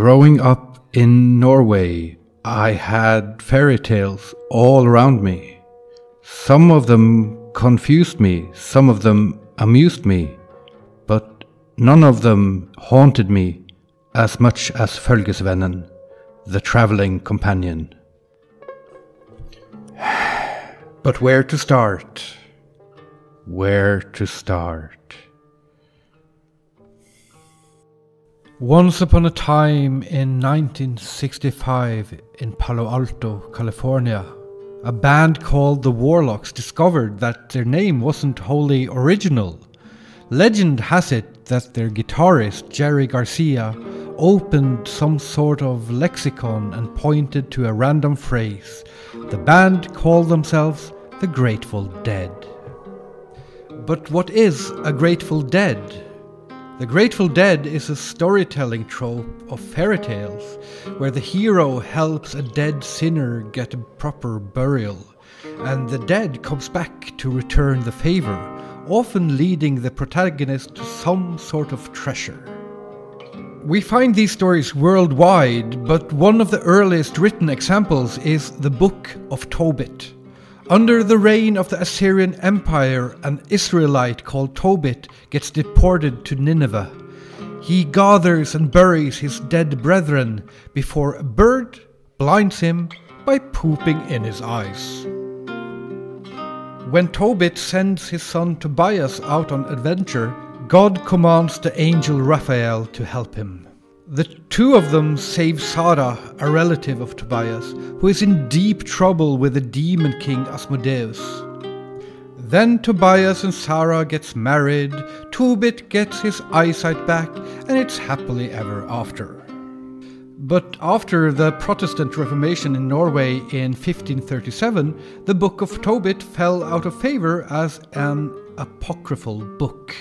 Growing up in Norway, I had fairy tales all around me. Some of them confused me, some of them amused me, but none of them haunted me as much as Følgesvennen, The Travelling Companion. But where to start? Where to start? Once upon a time in 1965 in Palo Alto, California, a band called the Warlocks discovered that their name wasn't wholly original. Legend has it that their guitarist Jerry Garcia opened some sort of lexicon and pointed to a random phrase. The band called themselves the Grateful Dead. But what is a Grateful Dead? The Grateful Dead is a storytelling trope of fairy tales, where the hero helps a dead sinner get a proper burial, and the dead comes back to return the favor, often leading the protagonist to some sort of treasure. We find these stories worldwide, but one of the earliest written examples is the Book of Tobit. Under the reign of the Assyrian Empire, an Israelite called Tobit gets deported to Nineveh. He gathers and buries his dead brethren before a bird blinds him by pooping in his eyes. When Tobit sends his son Tobias out on adventure, God commands the angel Raphael to help him. The two of them save Sara, a relative of Tobias, who is in deep trouble with the demon king Asmodeus. Then Tobias and Sara gets married, Tobit gets his eyesight back, and it's happily ever after. But after the Protestant Reformation in Norway in 1537, the Book of Tobit fell out of favor as an apocryphal book.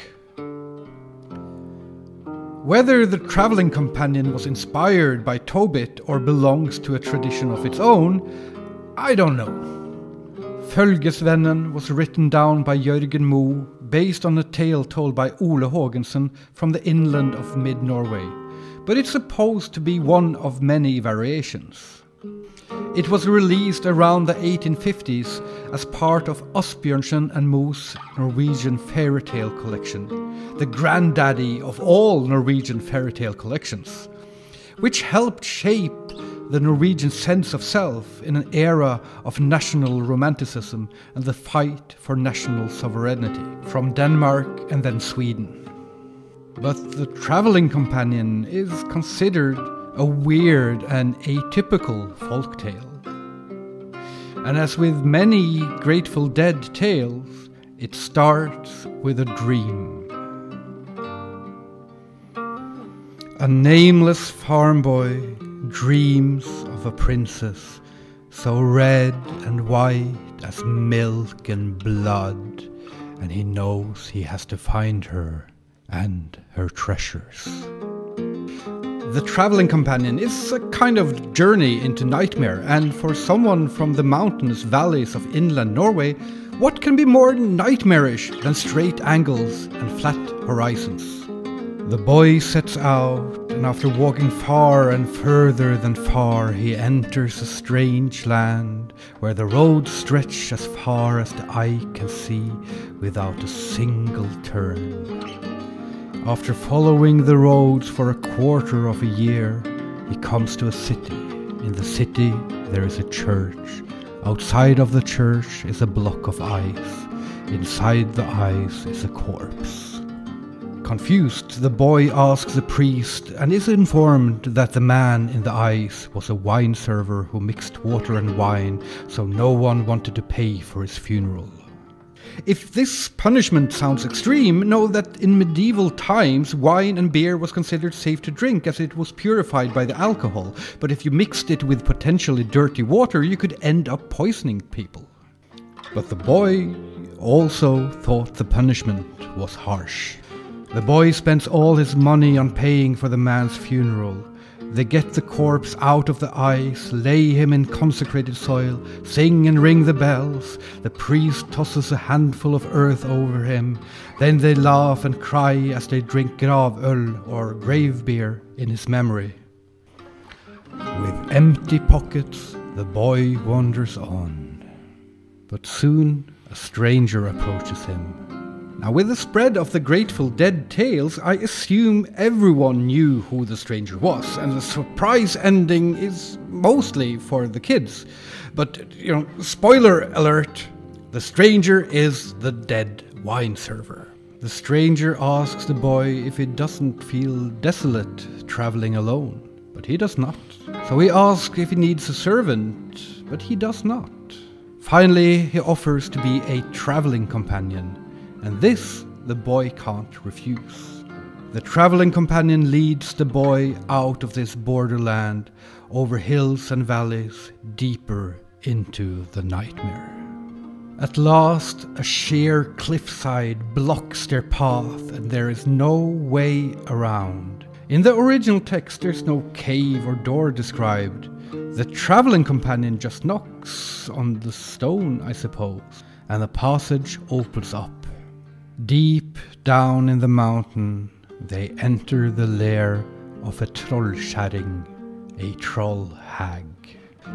Whether the Travelling Companion was inspired by Tobit or belongs to a tradition of its own, I don't know. Følgesvennen was written down by Jørgen Moe, based on a tale told by Ole Hågensen from the inland of mid-Norway, but it's supposed to be one of many variations. It was released around the 1850s as part of Asbjørnsen and Moe's Norwegian fairy tale collection, the granddaddy of all Norwegian fairy tale collections, which helped shape the Norwegian sense of self in an era of national romanticism and the fight for national sovereignty from Denmark and then Sweden. But the Travelling Companion is considered a weird and atypical folktale. And as with many Grateful Dead tales, it starts with a dream. A nameless farm boy dreams of a princess, so red and white as milk and blood, and he knows he has to find her and her treasures. The Travelling Companion is a kind of journey into nightmare, and for someone from the mountainous valleys of inland Norway, what can be more nightmarish than straight angles and flat horizons? The boy sets out, and after walking far and further than far, he enters a strange land where the roads stretch as far as the eye can see without a single turn. After following the roads for a quarter of a year, he comes to a city. In the city, there is a church. Outside of the church is a block of ice. Inside the ice is a corpse. Confused, the boy asks the priest and is informed that the man in the ice was a wine server who mixed water and wine, so no one wanted to pay for his funeral. If this punishment sounds extreme, know that in medieval times wine and beer was considered safe to drink as it was purified by the alcohol, but if you mixed it with potentially dirty water, you could end up poisoning people. But the boy also thought the punishment was harsh. The boy spends all his money on paying for the man's funeral. They get the corpse out of the ice, lay him in consecrated soil, sing and ring the bells. The priest tosses a handful of earth over him. Then they laugh and cry as they drink gravöl, or grave beer, in his memory. empty pockets, the boy wanders on. But soon a stranger approaches him. Now, with the spread of the Grateful Dead tales, I assume everyone knew who the stranger was, and the surprise ending is mostly for the kids. But, you know, spoiler alert, the stranger is the dead wine server. The stranger asks the boy if he doesn't feel desolate traveling alone, but he does not. So he asks if he needs a servant, but he does not. Finally, he offers to be a traveling companion, and this the boy can't refuse. The traveling companion leads the boy out of this borderland, over hills and valleys, deeper into the nightmare. At last, a sheer cliffside blocks their path, and there is no way around. In the original text, there's no cave or door described. The traveling companion just knocks on the stone, I suppose, and the passage opens up. Deep down in the mountain, they enter the lair of a trollkjerring, a troll hag.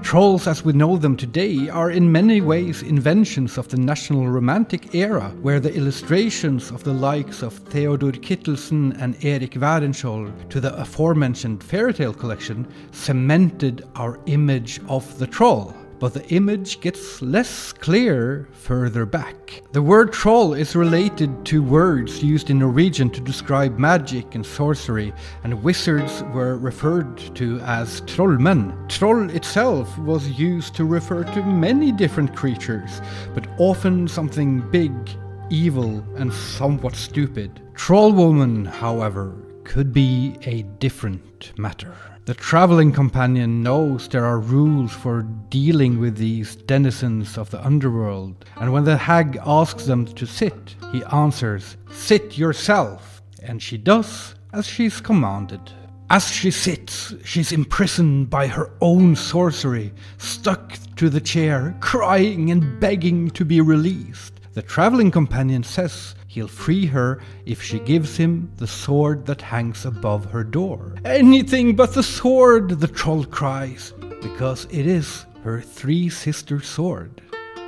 Trolls as we know them today are in many ways inventions of the National Romantic era, where the illustrations of the likes of Theodor Kittelsen and Erik Wadenscholl to the aforementioned fairytale collection cemented our image of the troll. But the image gets less clear further back. The word troll is related to words used in Norwegian to describe magic and sorcery, and wizards were referred to as trollmenn. Troll itself was used to refer to many different creatures, but often something big, evil, and somewhat stupid. Trollwoman, however, could be a different matter. The traveling companion knows there are rules for dealing with these denizens of the underworld, and when the hag asks them to sit, he answers, "Sit yourself," and she does as she's commanded. As she sits, she's imprisoned by her own sorcery, stuck to the chair, crying and begging to be released. The traveling companion says he'll free her if she gives him the sword that hangs above her door. "Anything but the sword," the troll cries, because it is her three-sister sword.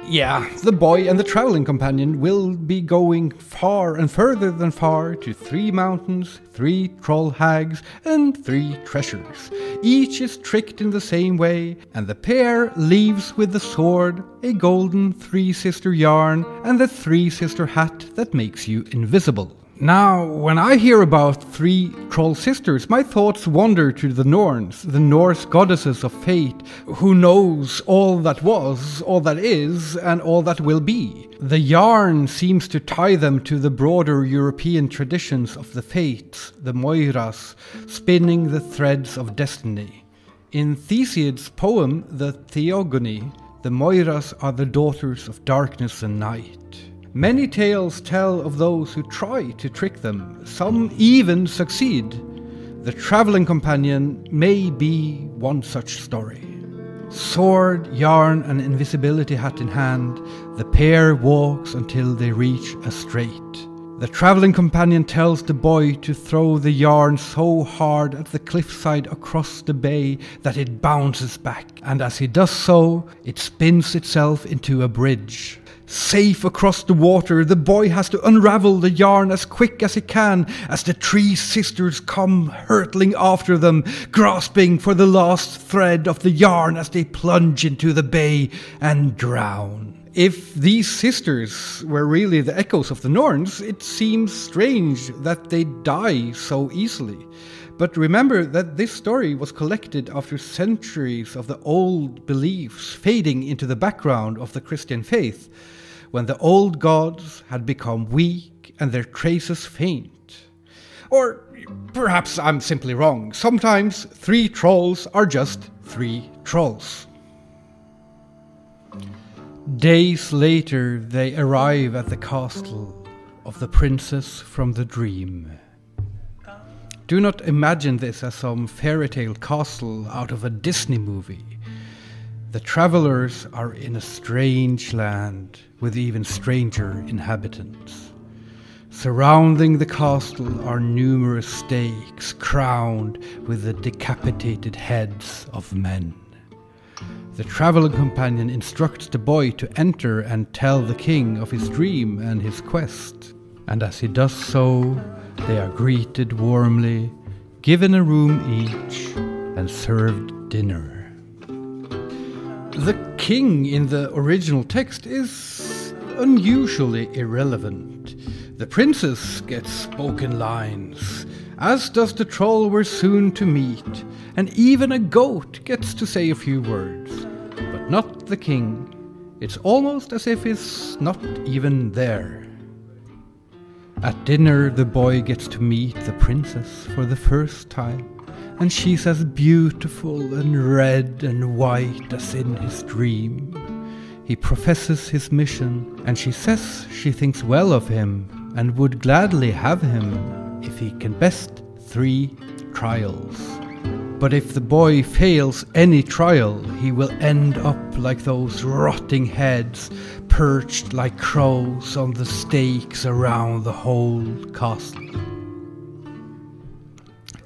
Yeah, the boy and the traveling companion will be going far and further than far to 3 mountains, 3 troll hags, and 3 treasures. Each is tricked in the same way, and the pair leaves with the sword, a golden 3-sister yarn, and the 3-sister hat that makes you invisible. Now, when I hear about 3 troll sisters, my thoughts wander to the Norns, the Norse goddesses of fate, who knows all that was, all that is, and all that will be. The yarn seems to tie them to the broader European traditions of the fates, the Moiras, spinning the threads of destiny. In Theseus' poem, the Theogony, the Moiras are the daughters of darkness and night. Many tales tell of those who try to trick them, some even succeed. The traveling companion may be one such story. Sword, yarn, and invisibility hat in hand, the pair walks until they reach a strait. The traveling companion tells the boy to throw the yarn so hard at the cliffside across the bay that it bounces back, and as he does so, it spins itself into a bridge. Safe across the water, the boy has to unravel the yarn as quick as he can, as the 3 sisters come hurtling after them, grasping for the last thread of the yarn as they plunge into the bay and drown. If these sisters were really the echoes of the Norns, it seems strange that they die so easily. But remember that this story was collected after centuries of the old beliefs fading into the background of the Christian faith, when the old gods had become weak and their traces faint. Or perhaps I'm simply wrong. Sometimes 3 trolls are just 3 trolls. Days later, they arrive at the castle of the princess from the dream. Do not imagine this as some fairy tale castle out of a Disney movie. The travelers are in a strange land with even stranger inhabitants. Surrounding the castle are numerous stakes crowned with the decapitated heads of men. The traveling companion instructs the boy to enter and tell the king of his dream and his quest. And as he does so, they are greeted warmly, given a room each, and served dinner. The king in the original text is unusually irrelevant. The princess gets spoken lines, as does the troll we're soon to meet, and even a goat gets to say a few words, but not the king. It's almost as if he's not even there. At dinner, the boy gets to meet the princess for the first time, and she's as beautiful and red and white as in his dream. He professes his mission, and she says she thinks well of him and would gladly have him if he can best 3 trials. But if the boy fails any trial, he will end up like those rotting heads, perched like crows on the stakes around the whole castle.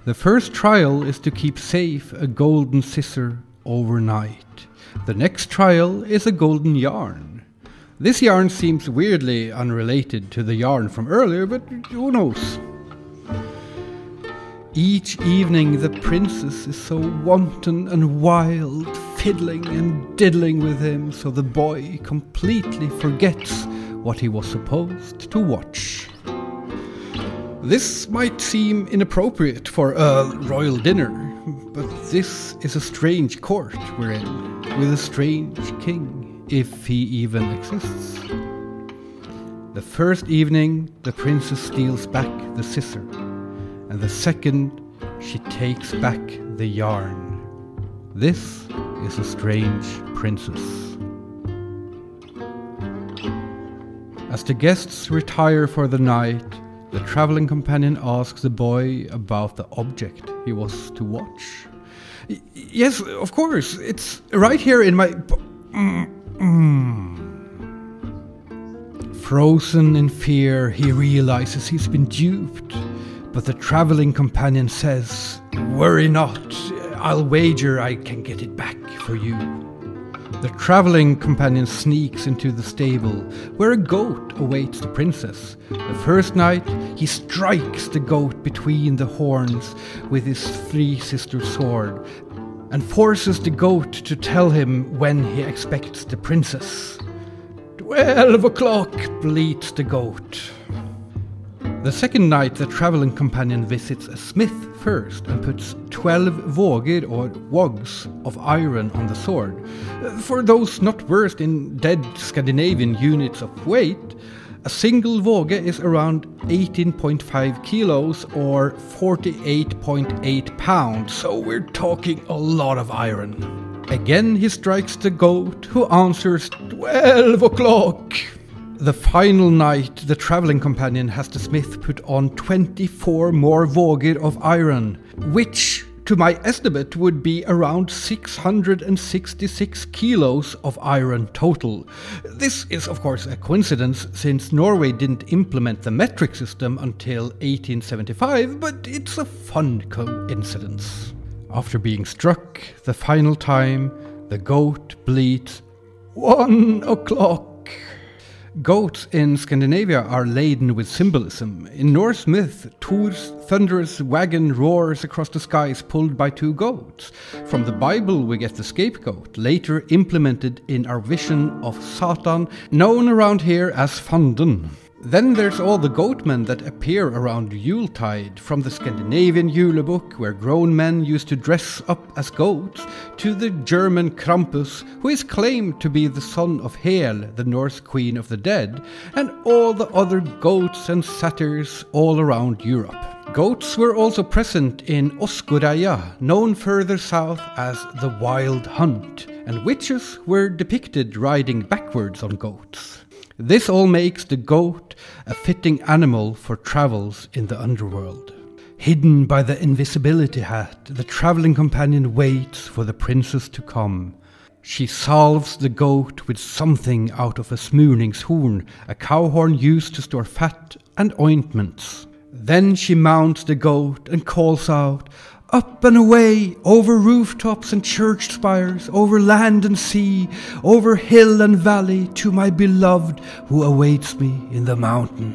The first trial is to keep safe a golden scissor overnight. The next trial is a golden yarn. This yarn seems weirdly unrelated to the yarn from earlier, but who knows? Each evening the princess is so wanton and wild, fiddling and diddling with him, so the boy completely forgets what he was supposed to watch. This might seem inappropriate for a royal dinner, but this is a strange court we're in, with a strange king, if he even exists. The first evening, the princess steals back the scissor, and the second, she takes back the yarn. This is a strange princess. As the guests retire for the night, the traveling companion asks the boy about the object he was to watch. Yes, of course, it's right here in my... Frozen in fear, he realizes he's been duped. But the traveling companion says, "Worry not, I'll wager I can get it back for you." The traveling companion sneaks into the stable, where a goat awaits the princess. The first night, he strikes the goat between the horns with his 3-sister sword, and forces the goat to tell him when he expects the princess. 12 o'clock, bleats the goat. The second night, the traveling companion visits a smith first and puts 12 vågor or wogs of iron on the sword. For those not versed in dead Scandinavian units of weight, a single våge is around 18.5 kilos or 48.8 pounds, so we're talking a lot of iron. Again he strikes the goat, who answers 12 o'clock. The final night, the traveling companion has the smith put on 24 more vågor of iron, which, to my estimate, would be around 666 kilos of iron total. This is, of course, a coincidence, since Norway didn't implement the metric system until 1875, but it's a fun coincidence. After being struck the final time, the goat bleats 1 o'clock. Goats in Scandinavia are laden with symbolism. In Norse myth, Thor's thunderous wagon roars across the skies pulled by 2 goats. From the Bible we get the scapegoat, later implemented in our vision of Satan, known around here as Fanden. Then there's all the goatmen that appear around Yuletide, from the Scandinavian Julebok, where grown men used to dress up as goats, to the German Krampus, who is claimed to be the son of Hel, the Norse queen of the dead, and all the other goats and satyrs all around Europe. Goats were also present in Oskoreia, known further south as the Wild Hunt, and witches were depicted riding backwards on goats. This all makes the goat a fitting animal for travels in the underworld. Hidden by the invisibility hat, the traveling companion waits for the princess to come. She salves the goat with something out of a smørningshorn, a cow horn used to store fat and ointments. Then she mounts the goat and calls out, "Up and away, over rooftops and church spires, over land and sea, over hill and valley, to my beloved who awaits me in the mountain."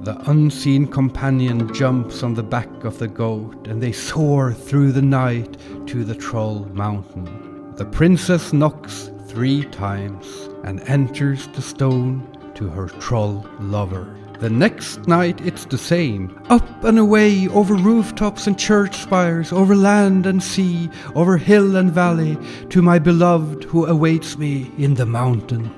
The unseen companion jumps on the back of the goat, and they soar through the night to the Troll Mountain. The princess knocks 3 times and enters the stone to her troll lover. The next night it's the same. Up and away, over rooftops and church spires, over land and sea, over hill and valley, to my beloved who awaits me in the mountain.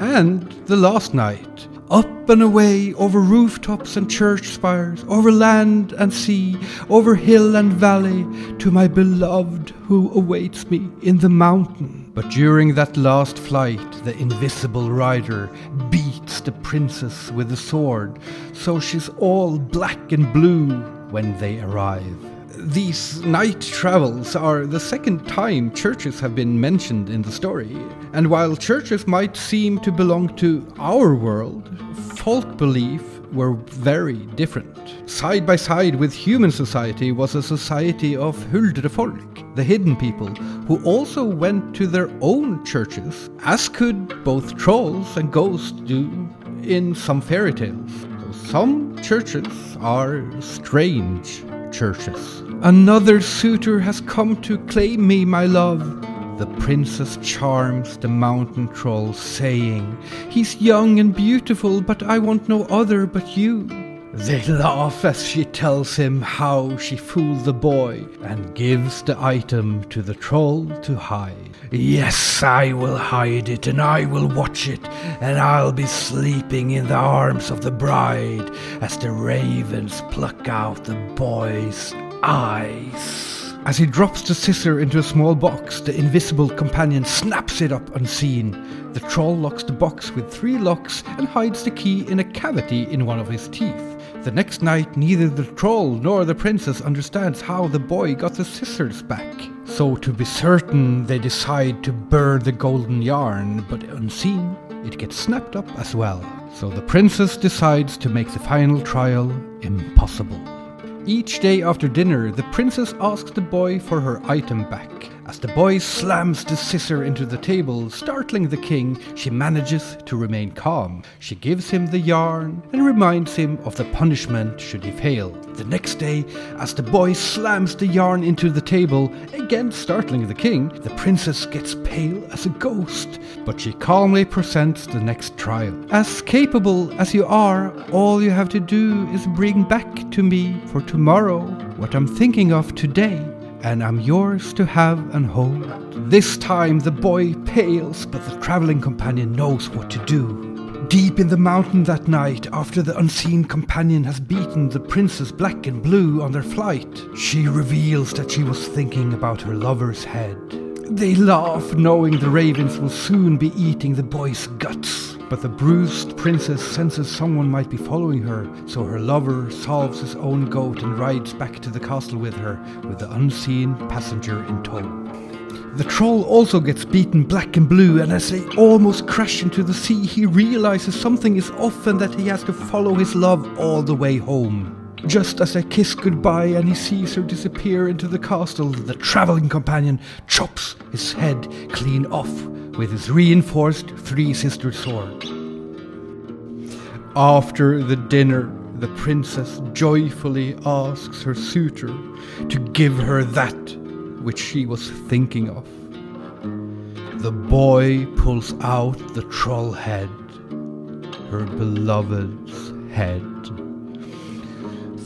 And the last night. Up and away, over rooftops and church spires, over land and sea, over hill and valley, to my beloved who awaits me in the mountain. But during that last flight, the invisible rider beats the princess with a sword, so she's all black and blue when they arrive. These night travels are the second time churches have been mentioned in the story, and while churches might seem to belong to our world, folk belief were very different. Side by side with human society was a society of Huldrefolk, the hidden people, who also went to their own churches, as could both trolls and ghosts do in some fairy tales. So some churches are strange churches. Another suitor has come to claim me, my love. The princess charms the mountain troll, saying, "He's young and beautiful, but I want no other but you." They laugh as she tells him how she fooled the boy and gives the item to the troll to hide. "Yes, I will hide it, and I will watch it, and I'll be sleeping in the arms of the bride as the ravens pluck out the boy's eyes." As he drops the scissor into a small box, the invisible companion snaps it up unseen. The troll locks the box with 3 locks and hides the key in a cavity in one of his teeth. The next night, neither the troll nor the princess understands how the boy got the scissors back. So to be certain, they decide to burn the golden yarn, but unseen, it gets snapped up as well. So the princess decides to make the final trial impossible. Each day after dinner, the princess asks the boy for her item back. As the boy slams the scissor into the table, startling the king, she manages to remain calm. She gives him the yarn and reminds him of the punishment should he fail. The next day, as the boy slams the yarn into the table, again startling the king, the princess gets pale as a ghost, but she calmly presents the next trial. "As capable as you are, all you have to do is bring back to me for tomorrow what I'm thinking of today, and I'm yours to have and hold." This time the boy pales, but the traveling companion knows what to do. Deep in the mountain that night, after the unseen companion has beaten the princess black and blue on their flight, she reveals that she was thinking about her lover's head. They laugh, knowing the ravens will soon be eating the boy's guts. But the bruised princess senses someone might be following her, so her lover salves his own goat and rides back to the castle with her, with the unseen passenger in tow. The troll also gets beaten black and blue, and as they almost crash into the sea, he realizes something is off and that he has to follow his love all the way home. Just as they kiss goodbye and he sees her disappear into the castle, the traveling companion chops his head clean off with his reinforced 3-sister sword. After the dinner, the princess joyfully asks her suitor to give her that which she was thinking of. The boy pulls out the troll head, her beloved's head.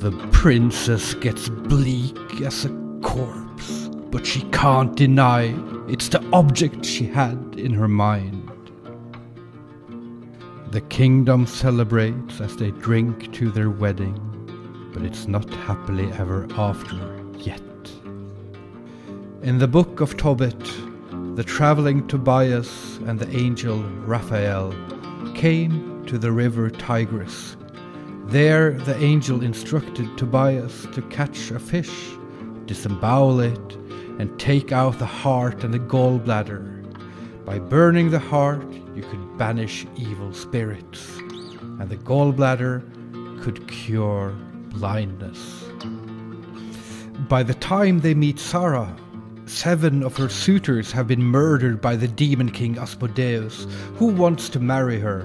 The princess gets bleak as a corpse, but she can't deny it's the object she had in her mind. The kingdom celebrates as they drink to their wedding, but it's not happily ever after yet. In the Book of Tobit, the traveling Tobias and the angel Raphael came to the river Tigris. There the angel instructed Tobias to catch a fish, disembowel it, and take out the heart and the gallbladder. By burning the heart, you could banish evil spirits, and the gallbladder could cure blindness. By the time they meet Sara, 7 of her suitors have been murdered by the demon king Asmodeus, who wants to marry her.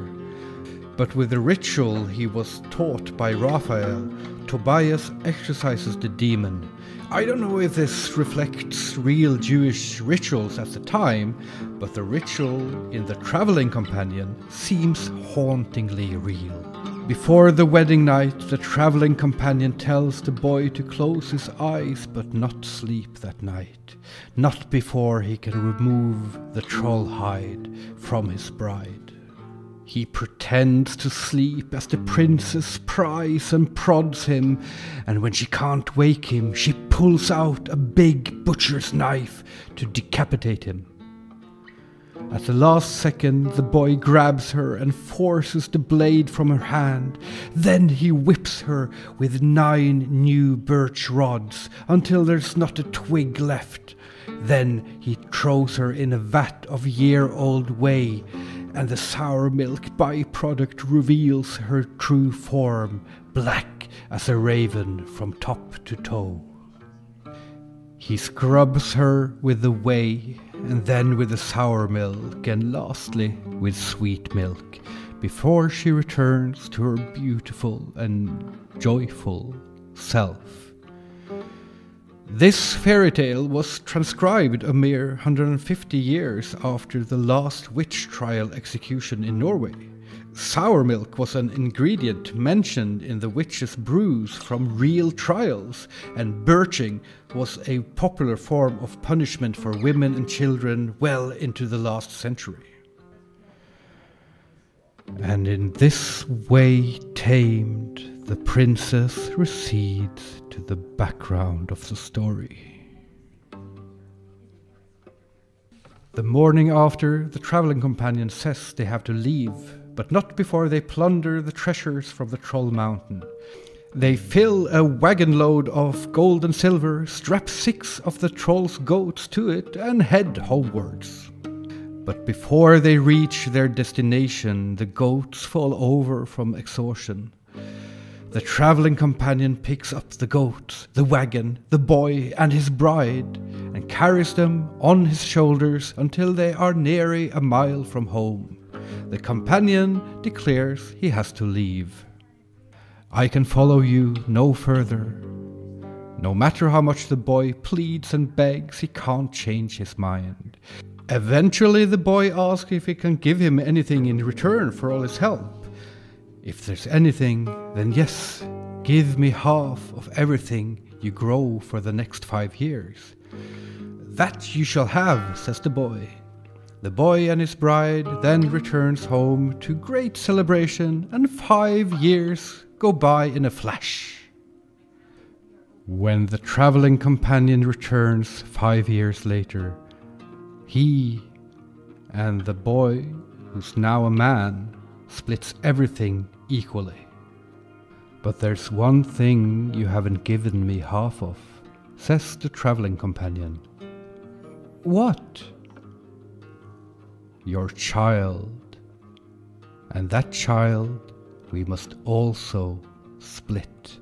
But with the ritual he was taught by Raphael, Tobias exorcises the demon. I don't know if this reflects real Jewish rituals at the time, but the ritual in The Travelling Companion seems hauntingly real. Before the wedding night, the travelling companion tells the boy to close his eyes but not sleep that night, not before he can remove the troll hide from his bride. He pretends to sleep as the princess pries and prods him, and when she can't wake him, she pulls out a big butcher's knife to decapitate him. At the last second, the boy grabs her and forces the blade from her hand. Then he whips her with 9 new birch rods until there's not a twig left. Then he throws her in a vat of year-old whey, and the sour milk byproduct reveals her true form, black as a raven from top to toe. He scrubs her with the whey, and then with the sour milk, and lastly with sweet milk, before she returns to her beautiful and joyful self. This fairy tale was transcribed a mere 150 years after the last witch trial execution in Norway. Sour milk was an ingredient mentioned in the witches' brews from real trials, and birching was a popular form of punishment for women and children well into the last century. And in this way tamed, the princess recedes to the background of the story. The morning after, the travelling companion says they have to leave, but not before they plunder the treasures from the Troll Mountain. They fill a wagon load of gold and silver, strap 6 of the Troll's goats to it, and head homewards. But before they reach their destination, the goats fall over from exhaustion. The travelling companion picks up the goats, the wagon, the boy and his bride, and carries them on his shoulders until they are nearly a mile from home. The companion declares he has to leave. I can follow you no further. No matter how much the boy pleads and begs, he can't change his mind. Eventually the boy asks if he can give him anything in return for all his help. If there's anything, then yes, give me half of everything you grow for the next 5 years. That you shall have, says the boy. The boy and his bride then returns home to great celebration, and 5 years go by in a flash. When the travelling companion returns 5 years later, he and the boy, who's now a man, splits everything equally. But there's one thing you haven't given me half of, says the travelling companion. What? Your child, and that child we must also split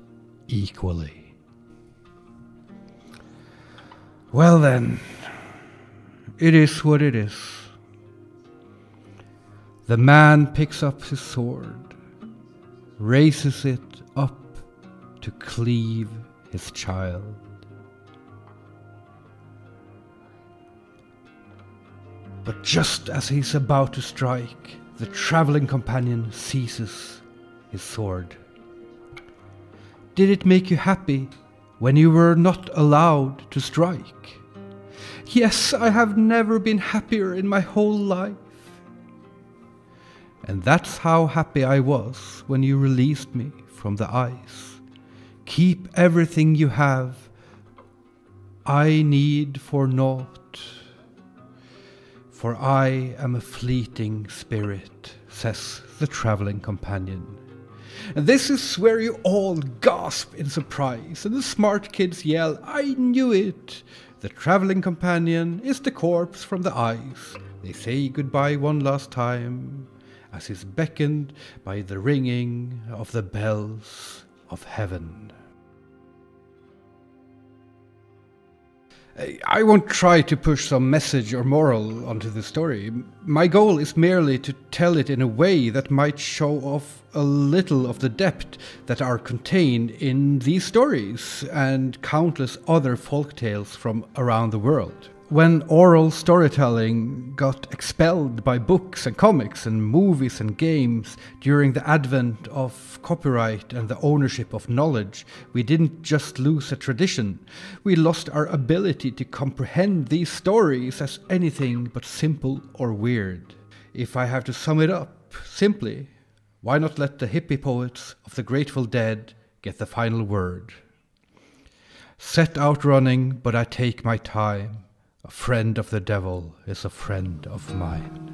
equally. Well then, it is what it is. The man picks up his sword, raises it up to cleave his child. But just as he's about to strike, the travelling companion seizes his sword. Did it make you happy when you were not allowed to strike? Yes, I have never been happier in my whole life. And that's how happy I was when you released me from the ice. Keep everything you have. I need for naught. For I am a fleeting spirit, says the travelling companion. And this is where you all gasp in surprise, and the smart kids yell, I knew it! The travelling companion is the corpse from the ice. They say goodbye one last time, as is beckoned by the ringing of the bells of heaven. I won't try to push some message or moral onto the story. My goal is merely to tell it in a way that might show off a little of the depth that are contained in these stories and countless other folktales from around the world. When oral storytelling got expelled by books and comics and movies and games during the advent of copyright and the ownership of knowledge, we didn't just lose a tradition. We lost our ability to comprehend these stories as anything but simple or weird. If I have to sum it up simply, why not let the hippie poets of the Grateful Dead get the final word? Set out running, but I take my time. A friend of the devil is a friend of mine.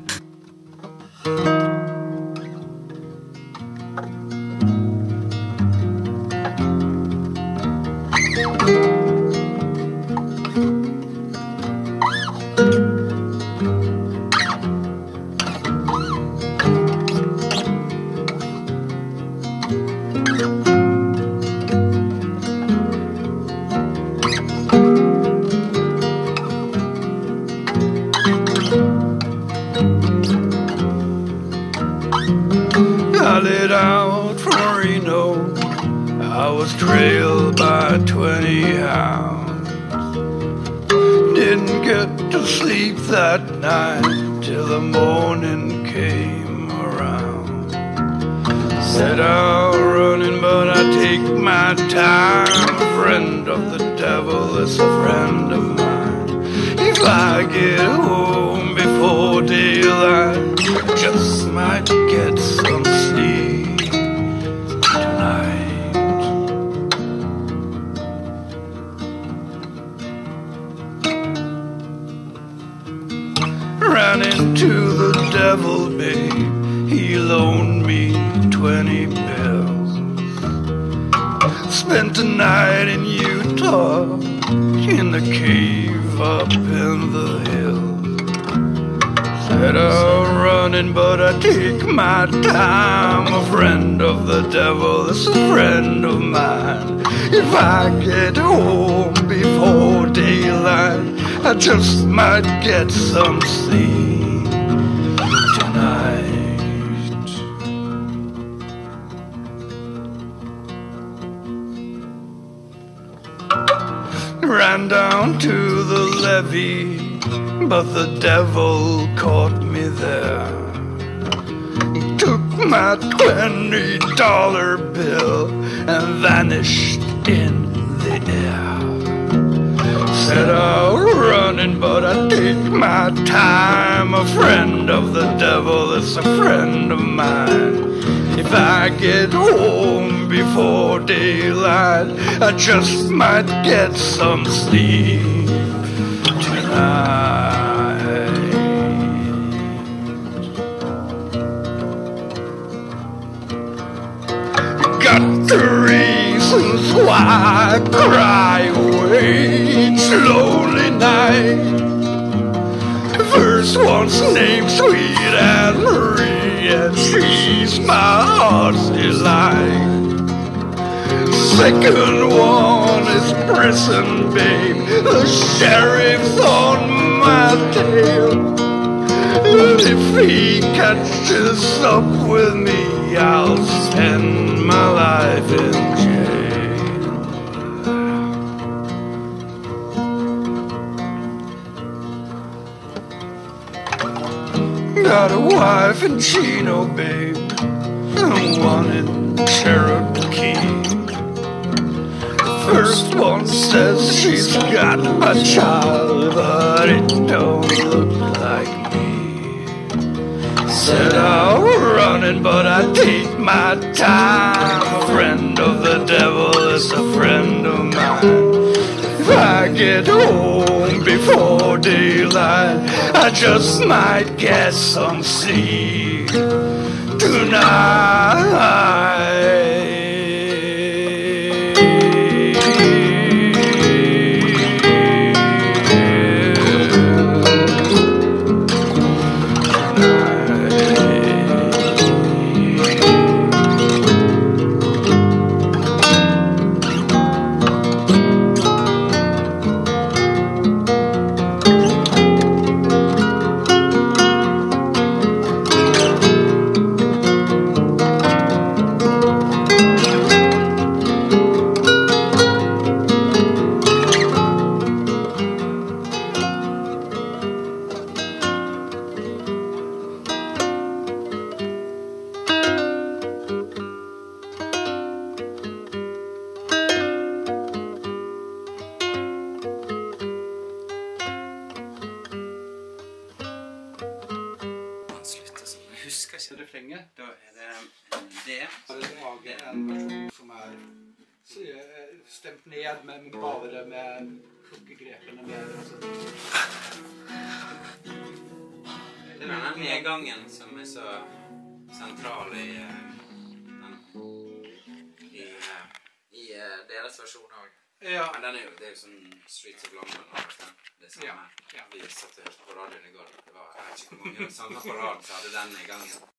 Just might get some sleep tonight. Ran down to the levee, but the devil caught me there. Took my $20 bill and vanished in the air. Set out running, but I take my time. A friend of the devil is a friend of mine. If I get home before daylight, I just might get some sleep tonight. Got the reasons why I cry away each lonely night. First one's named Sweet Anne Marie, and she's my heart's delight. Second one is prison, babe, the sheriff's on my tail. And if he catches up with me, I'll spend my life in jail. Got a wife in Chino, babe, and one in Cherokee. First one says she's got a child, but it don't look like me. Said I'm running, but I take my time. A friend of the devil is a friend of mine. If I get home before daylight, I just might get some sleep tonight. penger. Da er det det er en person som er stemt ned med bare med plukkegrepene med det er denne nedgangen som er så sentral i deres versjon også. Ja. Men den er jo, det er jo sånn Streets of London og det samme. Ja. Vi satt og hørte på radioen i går. Det var ikke hvor mange sanger på rad, så hadde den i gangen.